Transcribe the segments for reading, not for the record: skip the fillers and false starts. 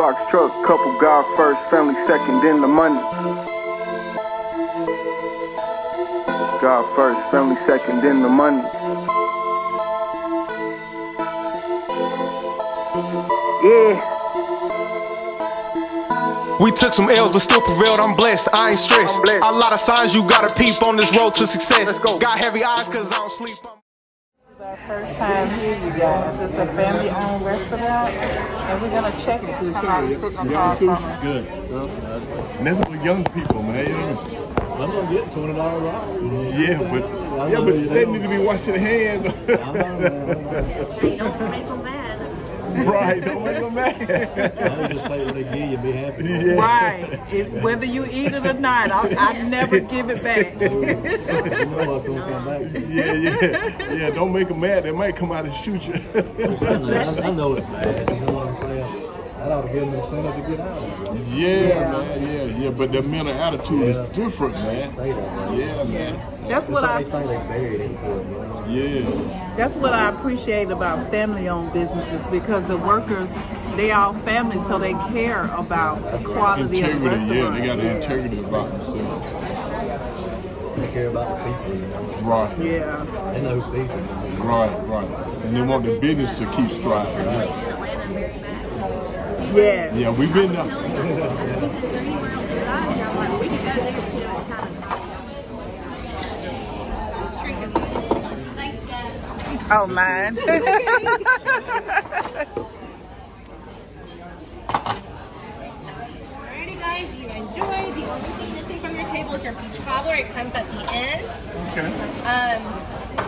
box truck, couple God first, family second, then the money. God first, family second, then the money. Yeah. We took some L's but still prevailed, I'm blessed, I ain't stressed. A lot of signs you gotta peep on this road to success. Got heavy eyes cause I don't sleep. This is our first time here, you guys. It's a family owned restaurant and we're gonna check it. Somebody's sitting across from us. Good. Nothing with young people, man. Some don't get $200 off. Yeah, but they need to be washing their hands. Don't make them mad. Right, don't make them mad. I just say what they give you, be happy. Yeah. Right, whether you eat it or not, I never give it back. Yeah. Don't make them mad. They might come out and shoot you. I know it's bad. You know what I'm saying? I ought to give them the center to get out of it. Yeah, man. But their mental attitude is different, man. Yeah, man. That's what I appreciate about family-owned businesses, because the workers, they all family, so they care about the quality of the restaurant. Yeah, they got the integrity about themselves. They care about the people, you know. Right. Yeah. They know people. Right. And they want the business to keep striving. Yes. Yeah, we've been there. Oh, mine. Alrighty, guys, you enjoy. The only thing missing from your table is your peach cobbler. It comes at the end. Okay.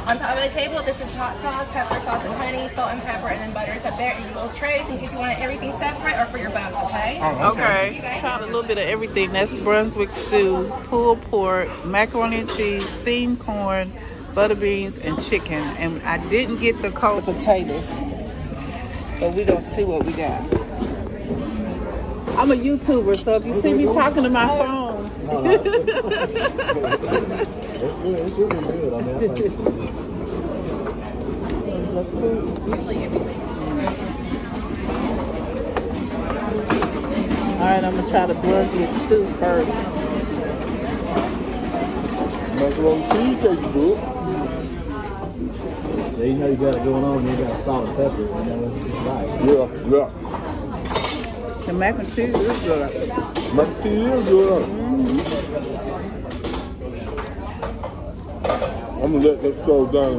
On top of the table, this is hot sauce, pepper sauce and honey, salt and pepper, and then butter is up there. And you will trays in case you want everything separate or for your buns, okay? Oh, okay. Tried a little bit of everything. That's Brunswick stew, pulled pork, macaroni and cheese, steamed corn, butter beans, and chicken. And I didn't get the cold potatoes, but we're going to see what we got. I'm a YouTuber, so if you see me talking to my phone. All right, I'm going to try the Brunswick stew first. Macaroni cheese, you do. You know you got it going on, you got salt and pepper, you know, it's right. Yeah. The mac and cheese is good. Mac and cheese is good. Mm-hmm. I'm gonna let this go down.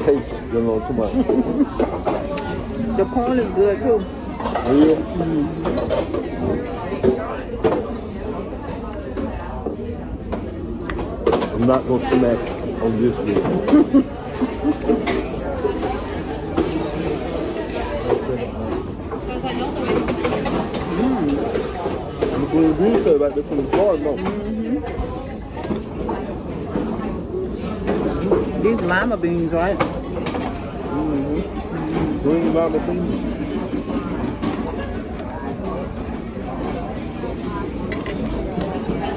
Taste, you know, too much. The corn is good too. Yeah. Mm-hmm. I'm not gonna smack on this one. I'm going to do so like this from the farm, though. Mm-hmm. These lima beans, right? Mm-hmm. Mm-hmm. Green lima beans. That's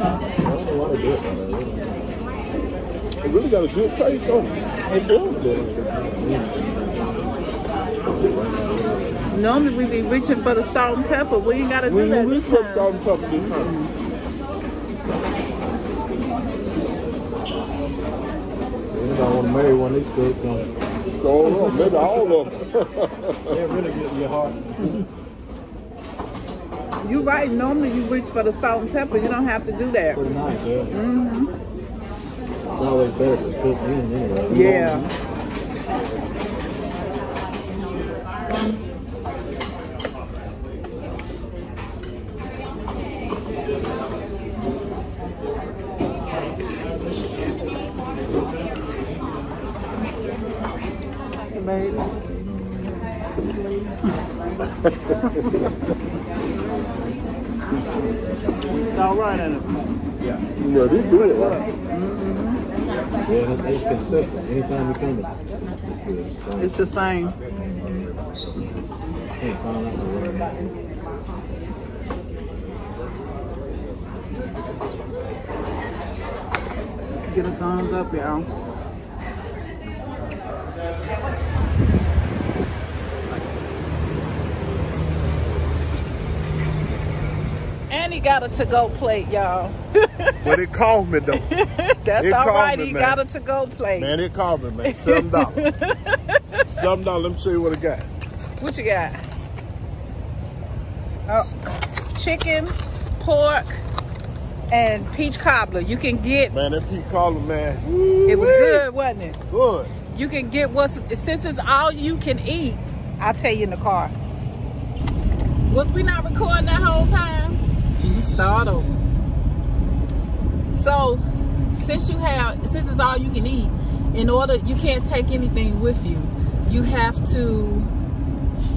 a lot of different. It really got a good taste on it. It does. Normally we be reaching for the salt and pepper. We ain't got to do that this time. Salt and pepper this time. Anybody want to marry one of these good ones? Go on, maybe all of them. They're really getting your heart. You're right. Normally you reach for the salt and pepper. You don't have to do that. Pretty nice, yeah. Mm-hmm. It's always better to cook in anyway. Yeah. It's all right, isn't it? Yeah. Yeah, they do it right. Mm-hmm. Yeah, it's consistent. Anytime you come, it's the same. Get a thumbs up, y'all. And he got a to-go plate, y'all. But it cost me, though. That's all right. He got a to-go plate. Man, it cost me, man. $7. $7. Let me show you what I got. What you got? Oh, chicken, pork, and peach cobbler. You can get... Man, that peach cobbler, man. It was good, wasn't it? Good. You can get what's... Since it's all you can eat, I'll tell you in the car. Was we not recording that whole time? You start over. So, since it's all you can eat, you can't take anything with you. You have to,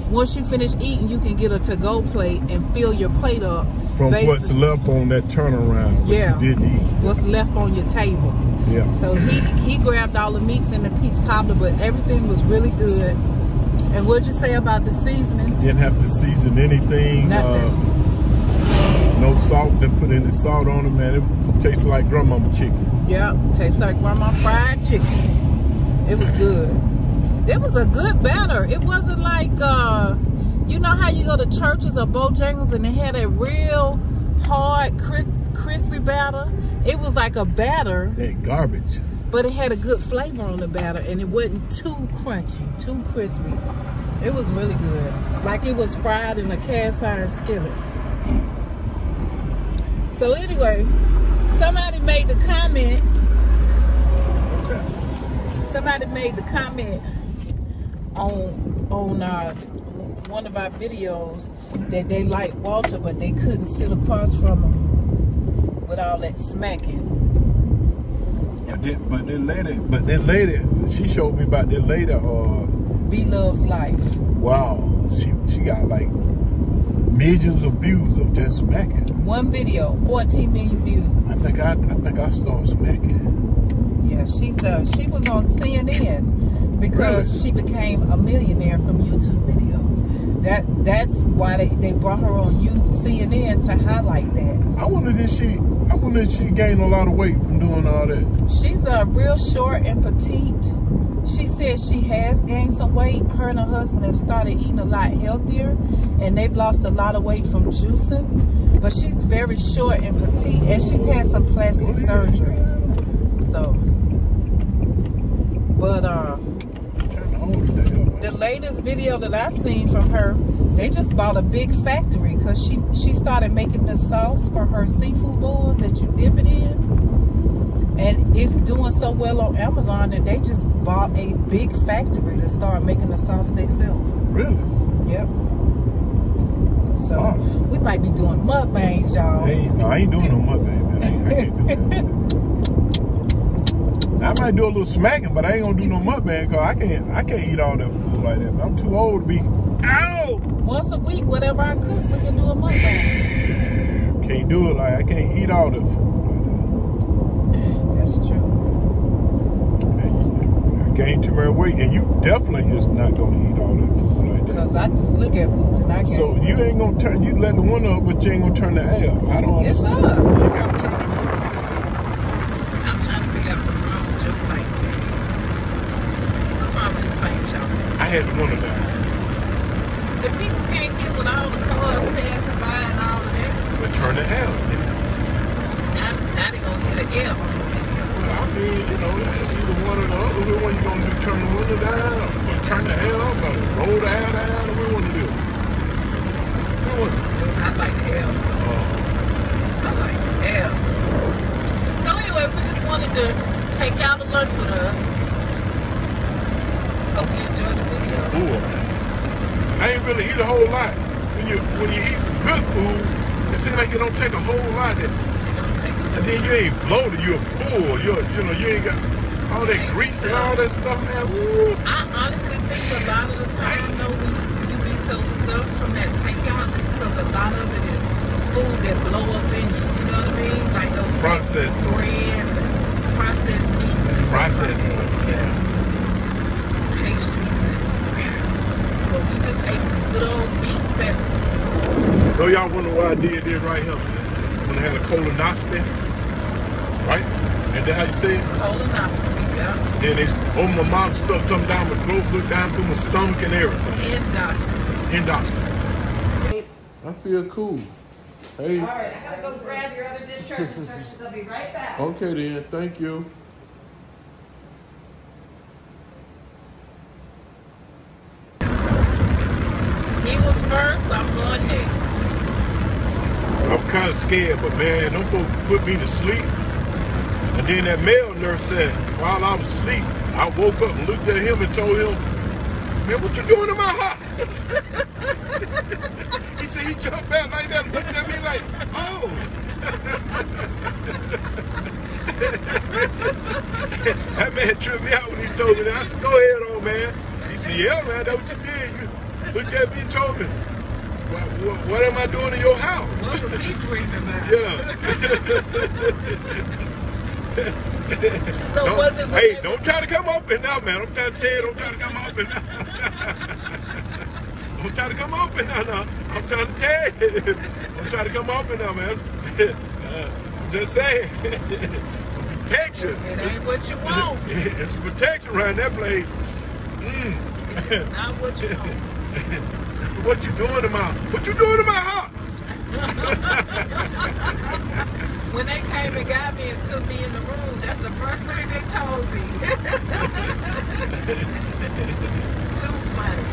once you finish eating, you can get a to-go plate and fill your plate up. From what's left on that turnaround, what you didn't eat. What's left on your table. Yeah. So he grabbed all the meats and the peach cobbler, but everything was really good. And what'd you say about the seasoning? Didn't have to season anything. Nothing. No salt. Didn't put any salt on it, man. It tastes like grandmama chicken. Yep, tastes like grandma fried chicken. It was good. It was a good batter. It wasn't like, you know how you go to churches or Bojangles and they had a real hard, crispy batter? It was like a batter. That garbage. But it had a good flavor on the batter, and it wasn't too crunchy, too crispy. It was really good. Like it was fried in a cast iron skillet. So anyway, somebody made the comment on one of our videos that they liked Walter, but they couldn't sit across from him with all that smacking. But that lady, she showed me about that lady. B Loves Life. Wow, she got like millions of views of just smacking. One video, 14 million views. I think I saw smacking. Yeah, she was on CNN because she became a millionaire from YouTube videos. That's why they brought her on CNN to highlight that. I wonder if she gained a lot of weight from doing all that. She's real short and petite. She said she has gained some weight. Her and her husband have started eating a lot healthier, and they've lost a lot of weight from juicing. But she's very short and petite, and she's had some plastic surgery. So, but the latest video that I've seen from her, they just bought a big factory because she started making the sauce for her seafood bowls that you dip it in. And it's doing so well on Amazon that they just bought a big factory to start making the sauce themselves. Really? Yep. So we might be doing mukbangs, y'all. No, I ain't doing no mukbang, man. I can't do that. I might do a little smacking, but I ain't going to do no mukbang because I can't eat all that food like that. I'm too old to be... Ow! Once a week, whatever I cook, we can do a mukbang. Can't do it like I can't eat all the food. That's true. I gained too much weight, and you definitely is not gonna eat all that food like that. Cause I just look at food and I can't. So you ain't gonna turn. You let the one up, but you ain't gonna turn the air. I don't understand. It's up. You gotta turn it up. I'm trying to figure out what's wrong with your plate. What's wrong with this plate, y'all? I had one of them. The people can't deal with all the cars passing by and all of that. But turn the hell. Now they're going to get an L on the video. Well, I mean, you know, either one or the other. Which one you going to do? Turn the window down or turn the hell up or roll the hell down? Or what do you want to do? I like the L. I like the L. So anyway, we just wanted to take y'all to lunch with us. Hope you enjoyed the video. Cool. I ain't really eat a whole lot. When you eat some good food, it seems like you don't take a whole lot of it. And then you ain't bloated, you're full. You ain't got all that grease and all that stuff, man. Woo. I honestly think a lot of the time, though, you be so stuffed from that takeout just because a lot of it is food that blow up in you. You know what I mean? Like those processed breads and processed meats and processed stuff. So y'all wonder why I did this right here. When I had a colonoscopy, right? And then how you say it? Colonoscopy, yeah. Then my mom stuck something down my throat, looked down through my stomach and everything. Endoscopy. I feel cool. Hey. All right, I gotta go grab your other discharge instructions. I'll be right back. Okay then, thank you. He was first, I'm going next. I'm kind of scared, but man, them folks put me to sleep. And then that male nurse said, while I was asleep, I woke up and looked at him and told him, man, what you doing in my heart? He said, he jumped back like that and looked at me like, oh. That man tripped me out when he told me that. I said, go ahead on, man. He said, yeah, man, that's what you did. You looked at me and told me, what am I doing in your house? What was he dreaming about? Yeah. So don't, was it? Hey, it, don't try to come open now, man. I'm trying to tell you, don't try to come open now. Don't try to come open now, no. I'm trying to tell you. Don't try to come open now, man. I'm just saying. Some protection. It ain't what you want. It's protection around that place. Mm. It's not what you want. What you doing to my? What you doing to my heart? When they came and got me and took me in the room, that's the first thing they told me. Too funny.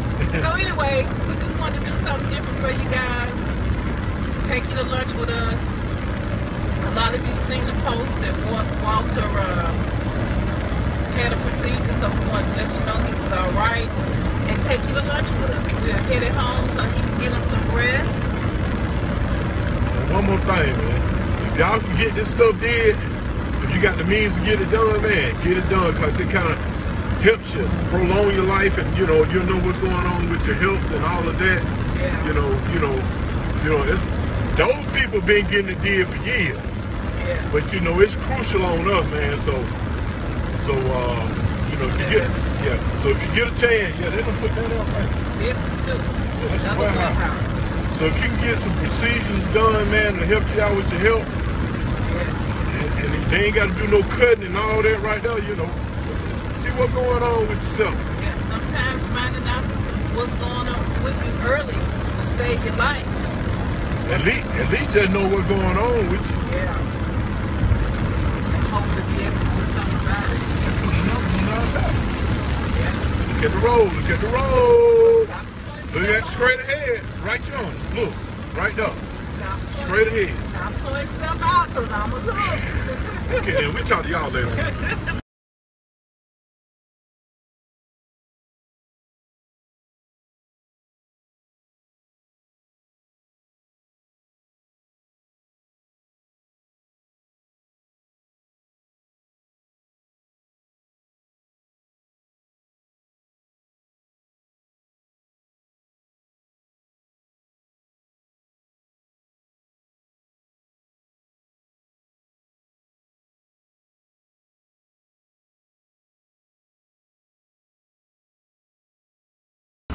So anyway, we just wanted to do something different for you guys. Take you to lunch with us. A lot of you seen the post that Walter had a procedure, so we wanted to let you know he was all right. And take you to lunch with us. We're headed home so he can get him some rest. One more thing, man. Y'all can get this stuff did. If you got the means to get it done, man, get it done, because it kind of helps you prolong your life, and you know, you'll know what's going on with your health and all of that. Yeah. You know, it's those people been getting it did for years. Yeah. But you know, it's crucial on us, man. So you know, if you get, yeah. So if you get a chance, yeah, they gonna put that up right. Yep, too. So that's another clubhouse. So if you can get some procedures done, man, to help you out with your health. They ain't got to do no cutting and all that right now, you know. See what's going on with yourself. Yeah, sometimes finding out what's going on with you early will save your life. At least they know what's going on with you. Yeah. And hope to be able to do something about it. Yeah. Look at the road, look at the road. Look at straight ahead, right there. Look, right there. Straight ahead. Stop pulling stuff out because I'm a dog. Okay, then we'll talk to y'all later.